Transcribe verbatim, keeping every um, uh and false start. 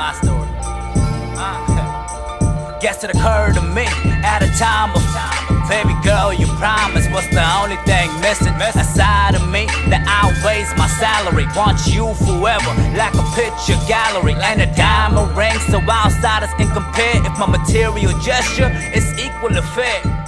my story. Uh, guess it occurred to me at a time of time. Baby girl, you promised, what's the only thing missing? Aside of me that outweighs my salary. Want you forever, like a picture gallery and a diamond ring, so outsiders can compare if my material gesture is equal to fair.